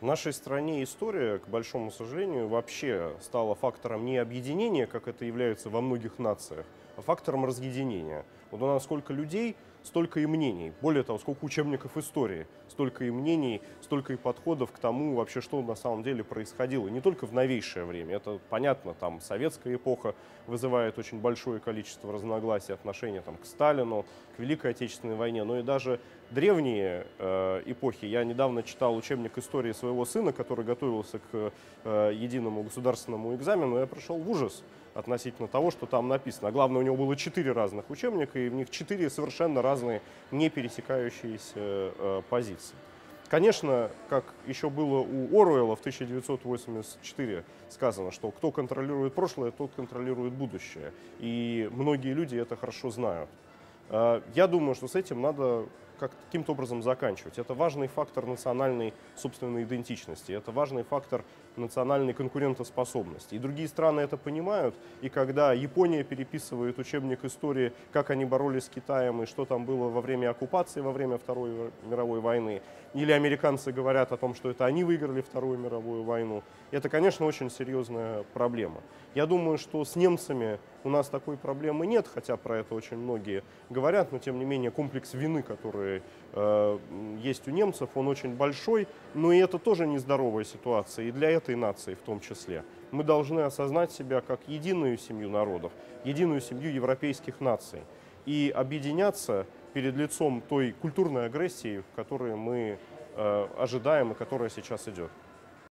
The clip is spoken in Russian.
В нашей стране история, к большому сожалению, вообще стала фактором не объединения, как это является во многих нациях, а фактором разъединения. Вот у нас сколько людей, столько и мнений. Более того, сколько учебников истории, столько и мнений, столько и подходов к тому, вообще, что на самом деле происходило. И не только в новейшее время. Это понятно, там советская эпоха вызывает очень большое количество разногласий, отношения там, к Сталину, к Великой Отечественной войне, но и даже древние эпохи. Я недавно читал учебник истории своего сына, который готовился к единому государственному экзамену, и я пришел в ужас относительно того, что там написано. А главное, у него было 4 разных учебника, и в них 4 совершенно разные, не пересекающиеся позиции. Конечно, как еще было у Оруэлла в 1984 сказано, что кто контролирует прошлое, тот контролирует будущее. И многие люди это хорошо знают. Я думаю, что с этим надо каким-то образом заканчивать. Это важный фактор национальной собственной идентичности, это важный фактор национальной конкурентоспособности. И другие страны это понимают, и когда Япония переписывает учебник истории, как они боролись с Китаем и что там было во время оккупации, во время Второй мировой войны, или американцы говорят о том, что это они выиграли Вторую мировую войну, это, конечно, очень серьезная проблема. Я думаю, что с немцами у нас такой проблемы нет, хотя про это очень многие говорят, но тем не менее комплекс вины, который есть у немцев, он очень большой, но и это тоже нездоровая ситуация, и для этой нации в том числе. Мы должны осознать себя как единую семью народов, единую семью европейских наций, и объединяться перед лицом той культурной агрессии, которую мы ожидаем и которая сейчас идет.